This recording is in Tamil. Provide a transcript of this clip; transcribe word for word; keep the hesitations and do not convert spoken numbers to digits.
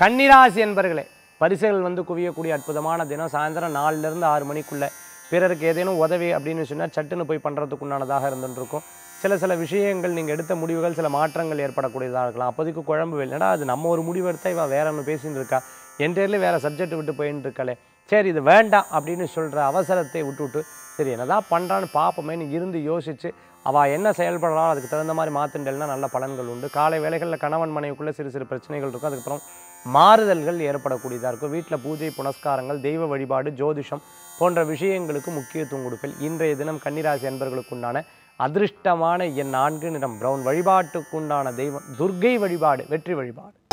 கன்னிராசி என்பர்களே பரிசுகள் வந்து குவியக்கூடிய அற்புதமான தினம் சாயந்தரம் நாலுல இருந்து ஆறு மணிக்குள்ள பிறருக்கு ஏதேனும் உதவி அப்படினு சொன்னா சட்டுன்னு போய் பண்றதுக்கு உண்டானதாக இருந்துண்டிருக்கும் சில சில விஷயங்கள் நீங்கள் எடுத்த முடிவுகள் சில மாற்றங்கள் ஏற்படக்கூடியதாக இருக்கலாம் அப்போதைக்கு குழம்பு இல்லைனா அது நம்ம ஒரு முடிவு எடுத்தா இவன் வேற ஒன்று பேசின்னு இருக்கா என்டையர்லி வேறு சப்ஜெக்ட் விட்டு போயின்னு இருக்காளே சரி இது வேண்டாம் அப்படின்னு சொல்கிற அவசரத்தை விட்டுவிட்டு சரி என்னதான் பண்ணுறான்னு பார்ப்போமேன்னு இருந்து யோசித்து அவள் என்ன செயல்படுறாலும் அதுக்கு தகுந்த மாதிரி மாற்றிண்டல்னா நல்ல பலன்கள் உண்டு காலை வேலைகளில் கணவன் மனைவிக்குள்ளே சிறு சிறு பிரச்சனைகள் இருக்கும் அதுக்கப்புறம் மாறுதல்கள் ஏற்படக்கூடியதாக இருக்கும் வீட்டில் பூஜை புனஸ்காரங்கள் தெய்வ வழிபாடு ஜோதிஷம் போன்ற விஷயங்களுக்கு முக்கியத்துவம் கொடுப்பேன் இன்றைய தினம் கன்னிராசி அன்பர்களுக்குண்டான அதிருஷ்டமான என் நான்கு நிறம் பிரவுன் வழிபாட்டுக்குண்டான தெய்வம் துர்க்கை வழிபாடு வெற்றி வழிபாடு.